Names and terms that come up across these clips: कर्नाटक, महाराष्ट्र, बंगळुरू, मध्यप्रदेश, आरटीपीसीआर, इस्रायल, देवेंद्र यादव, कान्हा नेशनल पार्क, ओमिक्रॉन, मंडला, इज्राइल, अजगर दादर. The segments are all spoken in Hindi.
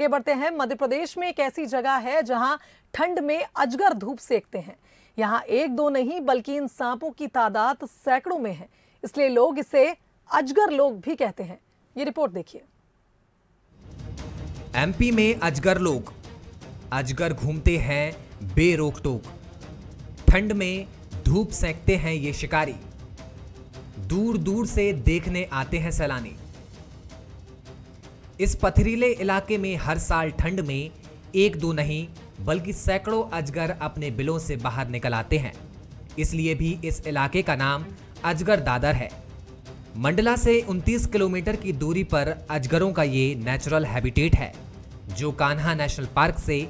ये बढ़ते हैं मध्यप्रदेश में। एक ऐसी जगह है जहां ठंड में अजगर धूप सेकते हैं। यहां एक दो नहीं बल्कि इन सांपों की तादाद सैकड़ों में है, इसलिए लोग इसे अजगर लोग भी कहते हैं। ये रिपोर्ट देखिए। एमपी में अजगर लोग, अजगर घूमते हैं बेरोक टोक, ठंड में धूप सेकते हैं ये शिकारी, दूर दूर से देखने आते हैं सैलानी। इस पथरीले इलाके में हर साल ठंड में एक दो नहीं बल्कि सैकड़ों अजगर अपने बिलों से बाहर निकल आते हैं, इसलिए भी इस इलाके का नाम अजगर दादर है। मंडला से 29 किलोमीटर की दूरी पर अजगरों का ये नेचुरल हैबिटेट है, जो कान्हा नेशनल पार्क से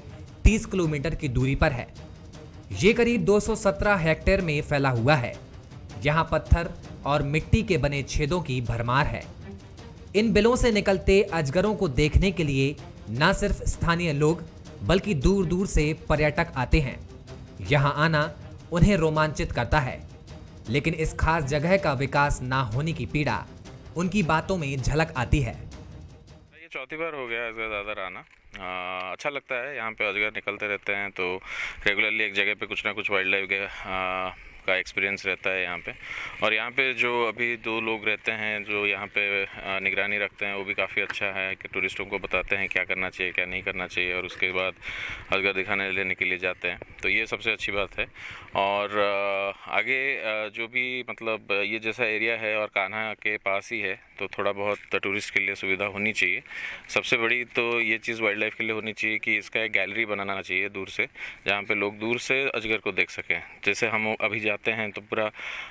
30 किलोमीटर की दूरी पर है। ये करीब 217 हेक्टेयर में फैला हुआ है। यहाँ पत्थर और मिट्टी के बने छेदों की भरमार है। इन बिलों से निकलते अजगरों को देखने के लिए न सिर्फ स्थानीय लोग बल्कि दूर दूर से पर्यटक आते हैं। यहाँ आना उन्हें रोमांचित करता है, लेकिन इस खास जगह का विकास ना होने की पीड़ा उनकी बातों में झलक आती है। ये चौथी बार हो गया अजगर दादर आना। अच्छा लगता है, यहाँ पे अजगर निकलते रहते हैं तो रेगुलरली एक जगह पे कुछ ना कुछ वाइल्ड लाइफ का एक्सपीरियंस रहता है यहाँ पे। और यहाँ पे जो अभी दो लोग रहते हैं जो यहाँ पे निगरानी रखते हैं, वो भी काफ़ी अच्छा है कि टूरिस्टों को बताते हैं क्या करना चाहिए क्या नहीं करना चाहिए, और उसके बाद अजगर दिखाने लेने के लिए जाते हैं, तो ये सबसे अच्छी बात है। और आगे जो भी मतलब ये जैसा एरिया है और कान्हा के पास ही है, तो थोड़ा बहुत टूरिस्ट के लिए सुविधा होनी चाहिए। सबसे बड़ी तो ये चीज़ वाइल्ड लाइफ के लिए होनी चाहिए कि इसका एक गैलरी बनाना चाहिए दूर से, जहाँ पर लोग दूर से अजगर को देख सकें। जैसे हम अभी आते हैं तो पूरा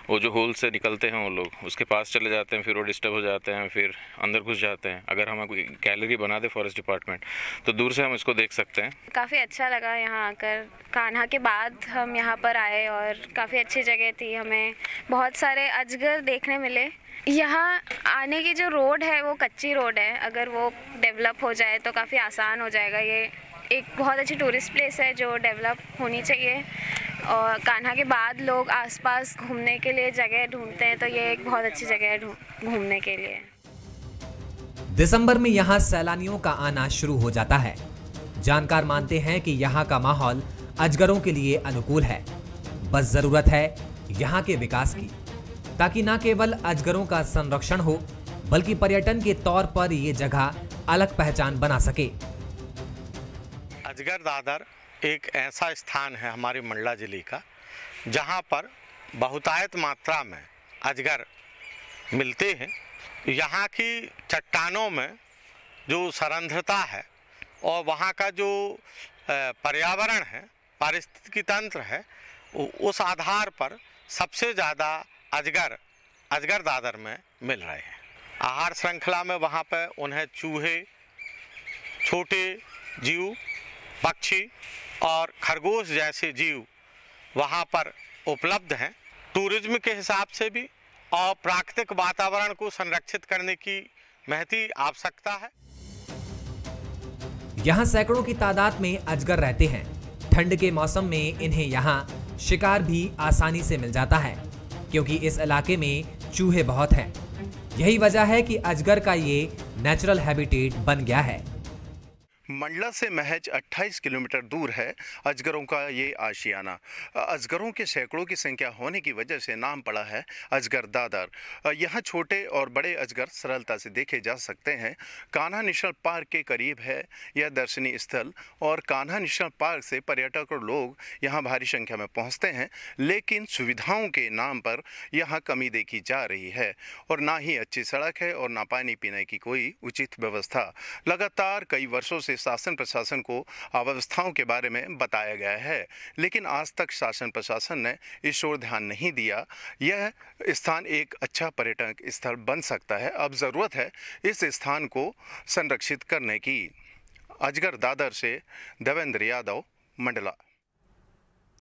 वो जो होल से निकलते हैं वो लोग उसके पास चले जाते हैं, फिर वो डिस्टर्ब हो जाते हैं, फिर अंदर घुस जाते हैं। अगर हम कोई गैलरी बना दे फॉरेस्ट डिपार्टमेंट तो दूर से हम इसको देख सकते हैं। काफ़ी अच्छा लगा यहाँ आकर। कान्हा के बाद हम यहाँ पर आए और काफ़ी अच्छी जगह थी, हमें बहुत सारे अजगर देखने मिले। यहाँ आने की जो रोड है वो कच्ची रोड है, अगर वो डेवलप हो जाए तो काफ़ी आसान हो जाएगा। ये एक बहुत अच्छी टूरिस्ट प्लेस है जो डेवलप होनी चाहिए, और कान्हा के बाद लोग आसपास घूमने के लिए जगह ढूंढते हैं, तो ये एक बहुत अच्छी जगह है घूमने के लिए। दिसंबर में यहाँ सैलानियों का आना शुरू हो जाता है। जानकार मानते हैं कि यहाँ का माहौल अजगरों के लिए अनुकूल है, बस जरूरत है यहाँ के विकास की, ताकि न केवल अजगरों का संरक्षण हो बल्कि पर्यटन के तौर पर ये जगह अलग पहचान बना सके। अजगर दादर एक ऐसा स्थान है हमारे मंडला जिले का जहां पर बहुतायत मात्रा में अजगर मिलते हैं। यहां की चट्टानों में जो सरेंद्रता है और वहां का जो पर्यावरण है, पारिस्थितिकी तंत्र है, उस आधार पर सबसे ज़्यादा अजगर दादर में मिल रहे हैं। आहार श्रृंखला में वहां पर उन्हें चूहे, छोटे जीव, पक्षी और खरगोश जैसे जीव वहाँ पर उपलब्ध हैं। टूरिज्म के हिसाब से भी और प्राकृतिक वातावरण को संरक्षित करने की महती आवश्यकता है। यहाँ सैकड़ों की तादाद में अजगर रहते हैं। ठंड के मौसम में इन्हें यहाँ शिकार भी आसानी से मिल जाता है, क्योंकि इस इलाके में चूहे बहुत हैं। यही वजह है कि अजगर का ये नेचुरल हैबिटेट बन गया है। मंडला से महज 28 किलोमीटर दूर है अजगरों का ये आशियाना। अजगरों के सैकड़ों की संख्या होने की वजह से नाम पड़ा है अजगर दादर। यहाँ छोटे और बड़े अजगर सरलता से देखे जा सकते हैं। कान्हा नेशनल पार्क के करीब है यह दर्शनीय स्थल, और कान्हा नेशनल पार्क से पर्यटक और लोग यहाँ भारी संख्या में पहुँचते हैं, लेकिन सुविधाओं के नाम पर यहाँ कमी देखी जा रही है। और ना ही अच्छी सड़क है और ना पानी पीने की कोई उचित व्यवस्था। लगातार कई वर्षों से शासन प्रशासन को अव्यवस्थाओं के बारे में बताया गया है, लेकिन आज तक शासन प्रशासन ने इस ओर ध्यान नहीं दिया। यह स्थान एक अच्छा पर्यटन स्थल बन सकता है। अब जरूरत है इस स्थान को संरक्षित करने की। अजगर दादर से देवेंद्र यादव, मंडला।